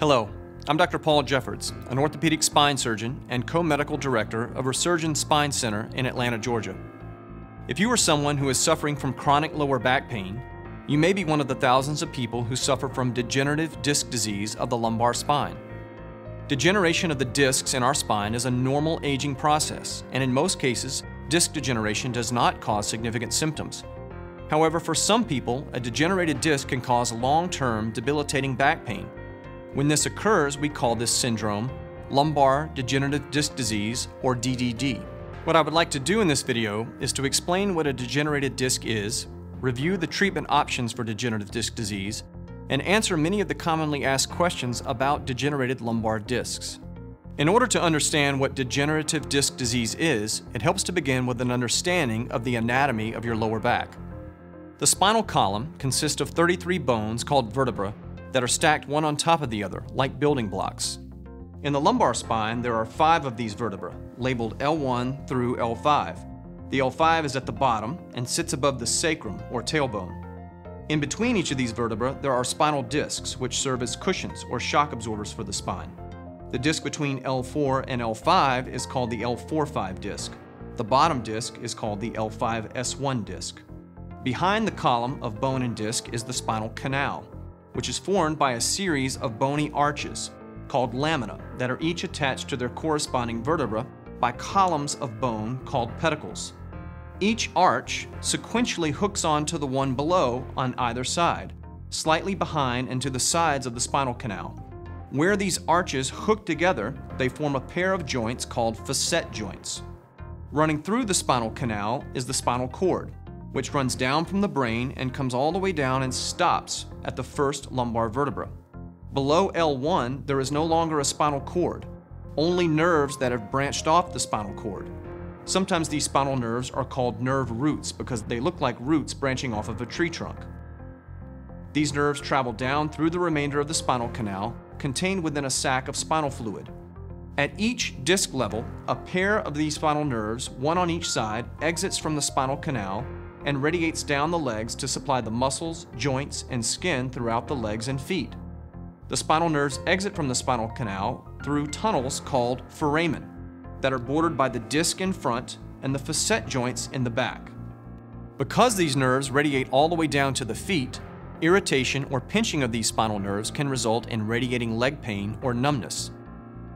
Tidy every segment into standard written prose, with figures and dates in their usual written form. Hello, I'm Dr. Paul Jeffords, an orthopedic spine surgeon and co-medical director of Resurgens Spine Center in Atlanta, Georgia. If you are someone who is suffering from chronic lower back pain, you may be one of the thousands of people who suffer from degenerative disc disease of the lumbar spine. Degeneration of the discs in our spine is a normal aging process, and in most cases, disc degeneration does not cause significant symptoms. However, for some people, a degenerated disc can cause long-term debilitating back pain. When this occurs, we call this syndrome lumbar degenerative disc disease, or DDD. What I would like to do in this video is to explain what a degenerated disc is, review the treatment options for degenerative disc disease, and answer many of the commonly asked questions about degenerated lumbar discs. In order to understand what degenerative disc disease is, it helps to begin with an understanding of the anatomy of your lower back. The spinal column consists of 33 bones called vertebrae that are stacked one on top of the other, like building blocks. In the lumbar spine, there are 5 of these vertebrae, labeled L1 through L5. The L5 is at the bottom and sits above the sacrum, or tailbone. In between each of these vertebrae, there are spinal discs, which serve as cushions or shock absorbers for the spine. The disc between L4 and L5 is called the L4-5 disc. The bottom disc is called the L5-S1 disc. Behind the column of bone and disc is the spinal canal, which is formed by a series of bony arches, called lamina, that are each attached to their corresponding vertebra by columns of bone called pedicles. Each arch sequentially hooks onto the one below on either side, slightly behind and to the sides of the spinal canal. Where these arches hook together, they form a pair of joints called facet joints. Running through the spinal canal is the spinal cord, which runs down from the brain and comes all the way down and stops at the first lumbar vertebra. Below L1, there is no longer a spinal cord, only nerves that have branched off the spinal cord. Sometimes these spinal nerves are called nerve roots because they look like roots branching off of a tree trunk. These nerves travel down through the remainder of the spinal canal, contained within a sac of spinal fluid. At each disc level, a pair of these spinal nerves, one on each side, exits from the spinal canal and radiates down the legs to supply the muscles, joints, and skin throughout the legs and feet. The spinal nerves exit from the spinal canal through tunnels called foramen that are bordered by the disc in front and the facet joints in the back. Because these nerves radiate all the way down to the feet, irritation or pinching of these spinal nerves can result in radiating leg pain or numbness.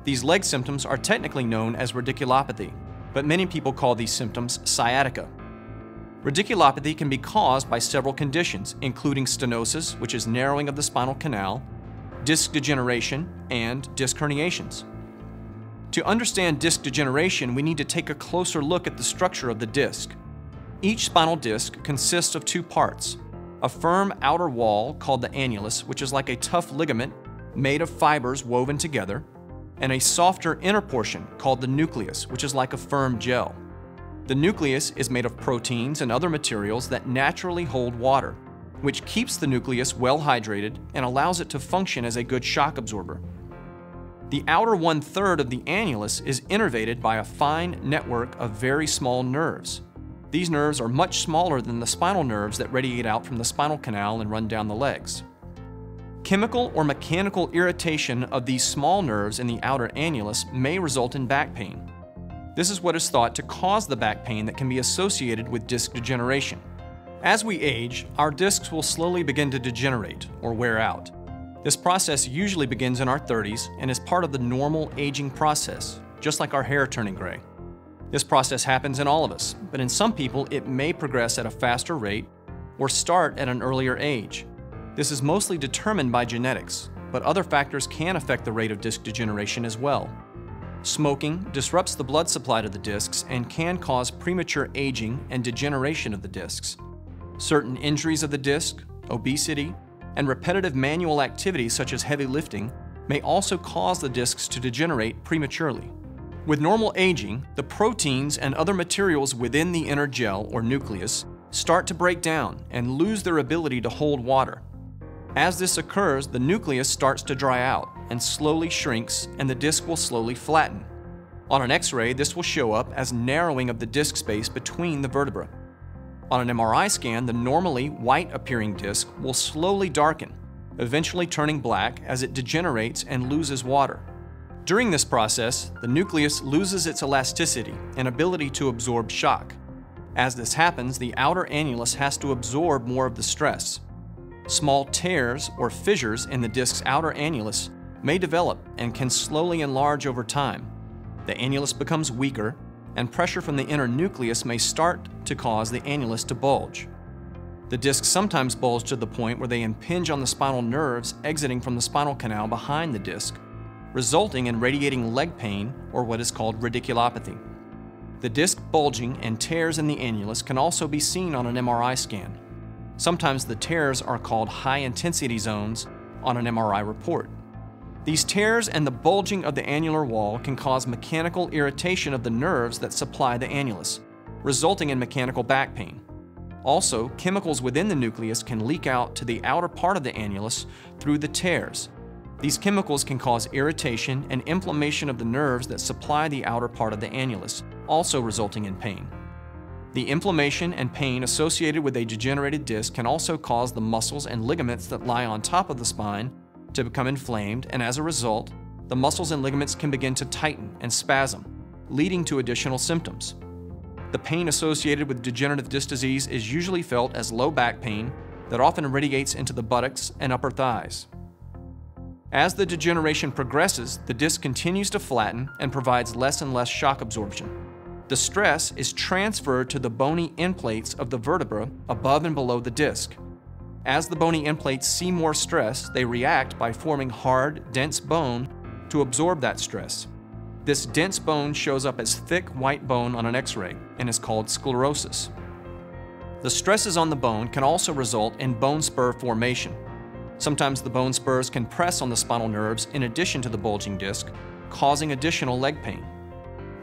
These leg symptoms are technically known as radiculopathy, but many people call these symptoms sciatica. Radiculopathy can be caused by several conditions, including stenosis, which is narrowing of the spinal canal, disc degeneration, and disc herniations. To understand disc degeneration, we need to take a closer look at the structure of the disc. Each spinal disc consists of 2 parts, a firm outer wall called the annulus, which is like a tough ligament made of fibers woven together, and a softer inner portion called the nucleus, which is like a firm gel. The nucleus is made of proteins and other materials that naturally hold water, which keeps the nucleus well hydrated and allows it to function as a good shock absorber. The outer 1/3 of the annulus is innervated by a fine network of very small nerves. These nerves are much smaller than the spinal nerves that radiate out from the spinal canal and run down the legs. Chemical or mechanical irritation of these small nerves in the outer annulus may result in back pain. This is what is thought to cause the back pain that can be associated with disc degeneration. As we age, our discs will slowly begin to degenerate or wear out. This process usually begins in our 30s and is part of the normal aging process, just like our hair turning gray. This process happens in all of us, but in some people it may progress at a faster rate or start at an earlier age. This is mostly determined by genetics, but other factors can affect the rate of disc degeneration as well. Smoking disrupts the blood supply to the discs and can cause premature aging and degeneration of the discs. Certain injuries of the disc, obesity, and repetitive manual activities such as heavy lifting may also cause the discs to degenerate prematurely. With normal aging, the proteins and other materials within the inner gel or nucleus start to break down and lose their ability to hold water. As this occurs, the nucleus starts to dry out and slowly shrinks, and the disc will slowly flatten. On an X-ray, this will show up as narrowing of the disc space between the vertebrae. On an MRI scan, the normally white-appearing disc will slowly darken, eventually turning black as it degenerates and loses water. During this process, the nucleus loses its elasticity and ability to absorb shock. As this happens, the outer annulus has to absorb more of the stress. Small tears or fissures in the disc's outer annulus may develop and can slowly enlarge over time. The annulus becomes weaker, and pressure from the inner nucleus may start to cause the annulus to bulge. The discs sometimes bulge to the point where they impinge on the spinal nerves exiting from the spinal canal behind the disc, resulting in radiating leg pain or what is called radiculopathy. The disc bulging and tears in the annulus can also be seen on an MRI scan. Sometimes the tears are called high-intensity zones on an MRI report. These tears and the bulging of the annular wall can cause mechanical irritation of the nerves that supply the annulus, resulting in mechanical back pain. Also, chemicals within the nucleus can leak out to the outer part of the annulus through the tears. These chemicals can cause irritation and inflammation of the nerves that supply the outer part of the annulus, also resulting in pain. The inflammation and pain associated with a degenerated disc can also cause the muscles and ligaments that lie on top of the spine to become inflamed, and as a result, the muscles and ligaments can begin to tighten and spasm, leading to additional symptoms. The pain associated with degenerative disc disease is usually felt as low back pain that often radiates into the buttocks and upper thighs. As the degeneration progresses, the disc continues to flatten and provides less and less shock absorption. The stress is transferred to the bony end plates of the vertebra above and below the disc. As the bony end plates see more stress, they react by forming hard, dense bone to absorb that stress. This dense bone shows up as thick white bone on an X-ray and is called sclerosis. The stresses on the bone can also result in bone spur formation. Sometimes the bone spurs can press on the spinal nerves in addition to the bulging disc, causing additional leg pain.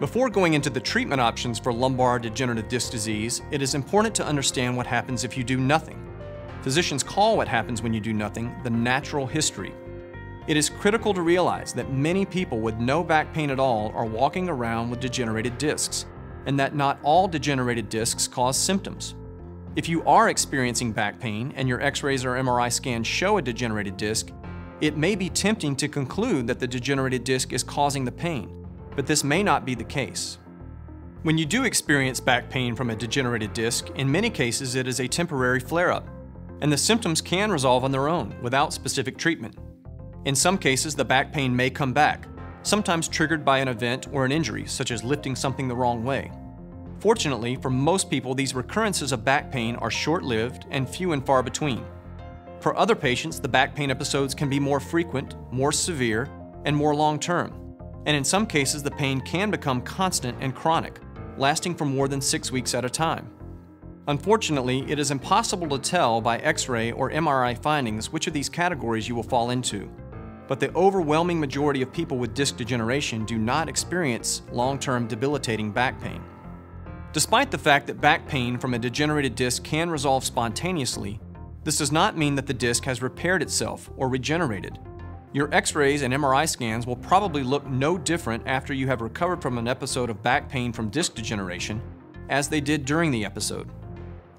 Before going into the treatment options for lumbar degenerative disc disease, it is important to understand what happens if you do nothing. Physicians call what happens when you do nothing the natural history. It is critical to realize that many people with no back pain at all are walking around with degenerated discs, and that not all degenerated discs cause symptoms. If you are experiencing back pain and your X-rays or MRI scans show a degenerated disc, it may be tempting to conclude that the degenerated disc is causing the pain, but this may not be the case. When you do experience back pain from a degenerated disc, in many cases it is a temporary flare-up, and the symptoms can resolve on their own without specific treatment. In some cases, the back pain may come back, sometimes triggered by an event or an injury, such as lifting something the wrong way. Fortunately, for most people, these recurrences of back pain are short-lived and few and far between. For other patients, the back pain episodes can be more frequent, more severe, and more long-term. And in some cases, the pain can become constant and chronic, lasting for more than 6 weeks at a time. Unfortunately, it is impossible to tell by X-ray or MRI findings which of these categories you will fall into, but the overwhelming majority of people with disc degeneration do not experience long-term debilitating back pain. Despite the fact that back pain from a degenerated disc can resolve spontaneously, this does not mean that the disc has repaired itself or regenerated. Your X-rays and MRI scans will probably look no different after you have recovered from an episode of back pain from disc degeneration as they did during the episode.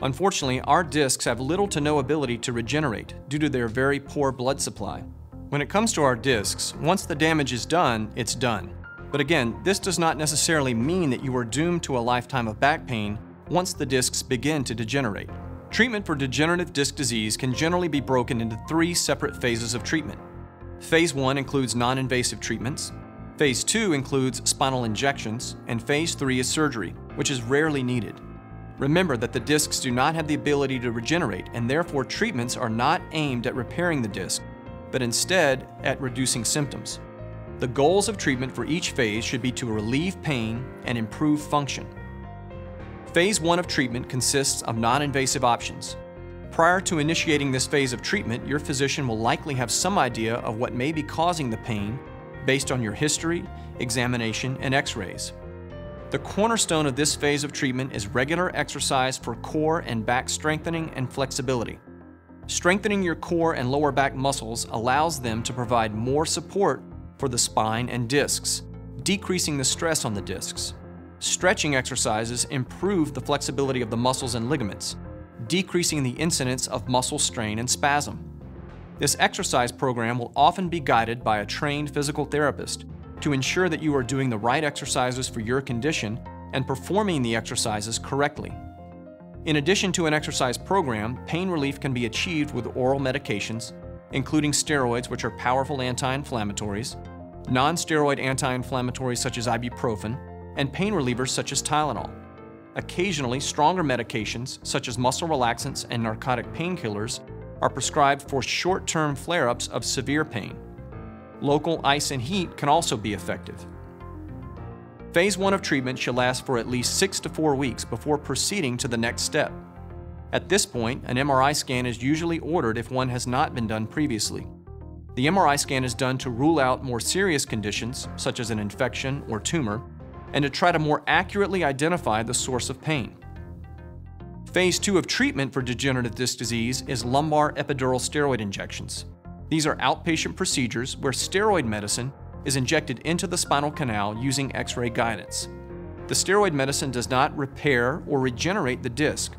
Unfortunately, our discs have little to no ability to regenerate due to their very poor blood supply. When it comes to our discs, once the damage is done, it's done. But again, this does not necessarily mean that you are doomed to a lifetime of back pain once the discs begin to degenerate. Treatment for degenerative disc disease can generally be broken into 3 separate phases of treatment. Phase 1 includes non-invasive treatments, Phase 2 includes spinal injections, and Phase 3 is surgery, which is rarely needed. Remember that the discs do not have the ability to regenerate, and therefore treatments are not aimed at repairing the disc, but instead at reducing symptoms. The goals of treatment for each phase should be to relieve pain and improve function. Phase 1 of treatment consists of non-invasive options. Prior to initiating this phase of treatment, your physician will likely have some idea of what may be causing the pain based on your history, examination, and X-rays. The cornerstone of this phase of treatment is regular exercise for core and back strengthening and flexibility. Strengthening your core and lower back muscles allows them to provide more support for the spine and discs, decreasing the stress on the discs. Stretching exercises improve the flexibility of the muscles and ligaments, decreasing the incidence of muscle strain and spasm. This exercise program will often be guided by a trained physical therapist to ensure that you are doing the right exercises for your condition and performing the exercises correctly. In addition to an exercise program, pain relief can be achieved with oral medications, including steroids, which are powerful anti-inflammatories, non-steroid anti-inflammatories such as ibuprofen, and pain relievers such as Tylenol. Occasionally, stronger medications such as muscle relaxants and narcotic painkillers are prescribed for short-term flare-ups of severe pain. Local ice and heat can also be effective. Phase 1 of treatment should last for at least 6 to 4 weeks before proceeding to the next step. At this point, an MRI scan is usually ordered if one has not been done previously. The MRI scan is done to rule out more serious conditions, such as an infection or tumor, and to try to more accurately identify the source of pain. Phase 2 of treatment for degenerative disc disease is lumbar epidural steroid injections. These are outpatient procedures where steroid medicine is injected into the spinal canal using X-ray guidance. The steroid medicine does not repair or regenerate the disc,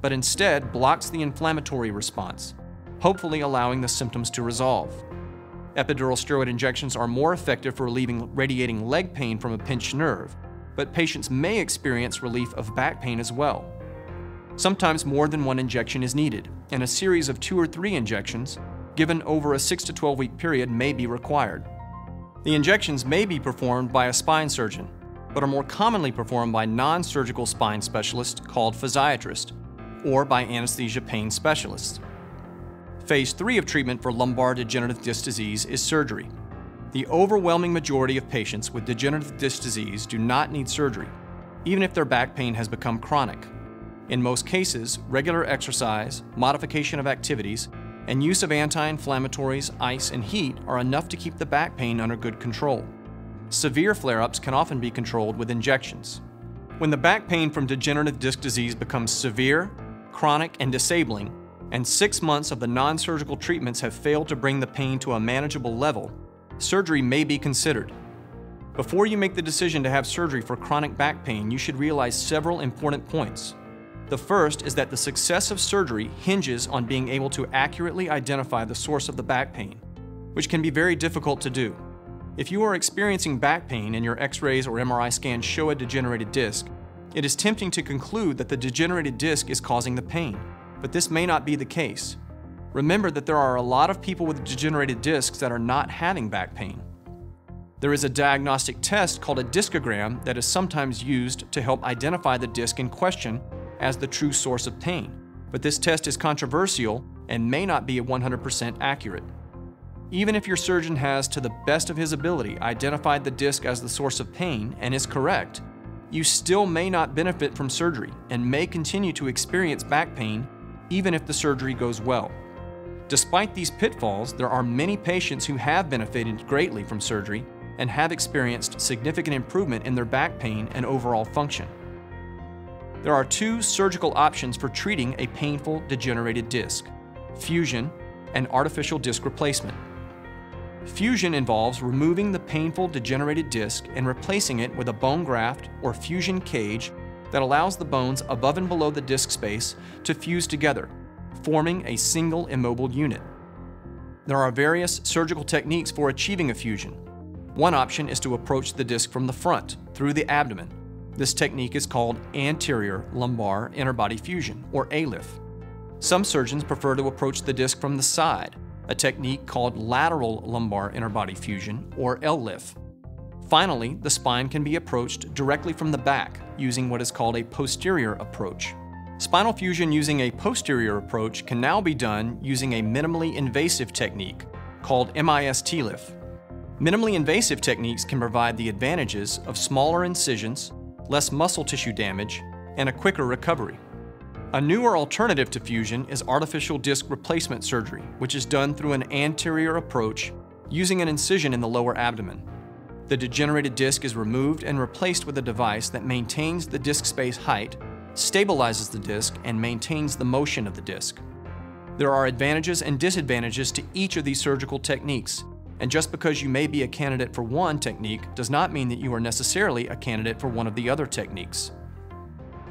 but instead blocks the inflammatory response, hopefully allowing the symptoms to resolve. Epidural steroid injections are more effective for relieving radiating leg pain from a pinched nerve, but patients may experience relief of back pain as well. Sometimes more than one injection is needed, and a series of 2 or 3 injections given over a 6 to 12 week period may be required. The injections may be performed by a spine surgeon, but are more commonly performed by non-surgical spine specialists called physiatrists, or by anesthesia pain specialists. Phase 3 of treatment for lumbar degenerative disc disease is surgery. The overwhelming majority of patients with degenerative disc disease do not need surgery, even if their back pain has become chronic. In most cases, regular exercise, modification of activities, and use of anti-inflammatories, ice, and heat are enough to keep the back pain under good control. Severe flare-ups can often be controlled with injections. When the back pain from degenerative disc disease becomes severe, chronic, and disabling, and 6 months of the non-surgical treatments have failed to bring the pain to a manageable level, surgery may be considered. Before you make the decision to have surgery for chronic back pain, you should realize several important points. The first is that the success of surgery hinges on being able to accurately identify the source of the back pain, which can be very difficult to do. If you are experiencing back pain and your X-rays or MRI scans show a degenerated disc, it is tempting to conclude that the degenerated disc is causing the pain. But this may not be the case. Remember that there are a lot of people with degenerated discs that are not having back pain. There is a diagnostic test called a discogram that is sometimes used to help identify the disc in question as the true source of pain, but this test is controversial and may not be 100% accurate. Even if your surgeon has, to the best of his ability, identified the disc as the source of pain and is correct, you still may not benefit from surgery and may continue to experience back pain even if the surgery goes well. Despite these pitfalls, there are many patients who have benefited greatly from surgery and have experienced significant improvement in their back pain and overall function. There are 2 surgical options for treating a painful degenerated disc: fusion and artificial disc replacement. Fusion involves removing the painful degenerated disc and replacing it with a bone graft or fusion cage that allows the bones above and below the disc space to fuse together, forming a single immobile unit. There are various surgical techniques for achieving a fusion. One option is to approach the disc from the front, through the abdomen. This technique is called anterior lumbar interbody fusion, or ALIF. Some surgeons prefer to approach the disc from the side, a technique called lateral lumbar interbody fusion, or LLIF. Finally, the spine can be approached directly from the back using what is called a posterior approach. Spinal fusion using a posterior approach can now be done using a minimally invasive technique called MIS-TLIF. Minimally invasive techniques can provide the advantages of smaller incisions, less muscle tissue damage, and a quicker recovery. A newer alternative to fusion is artificial disc replacement surgery, which is done through an anterior approach using an incision in the lower abdomen. The degenerated disc is removed and replaced with a device that maintains the disc space height, stabilizes the disc, and maintains the motion of the disc. There are advantages and disadvantages to each of these surgical techniques, and just because you may be a candidate for one technique does not mean that you are necessarily a candidate for one of the other techniques.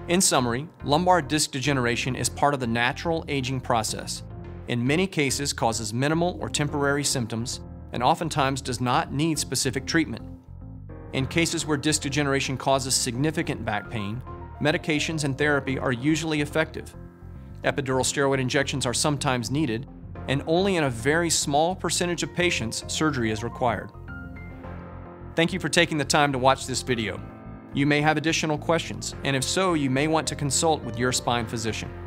In summary, lumbar disc degeneration is part of the natural aging process, in many cases causes minimal or temporary symptoms and oftentimes does not need specific treatment. In cases where disc degeneration causes significant back pain, medications and therapy are usually effective. Epidural steroid injections are sometimes needed, and only in a very small percentage of patients, surgery is required. Thank you for taking the time to watch this video. You may have additional questions, and if so, you may want to consult with your spine physician.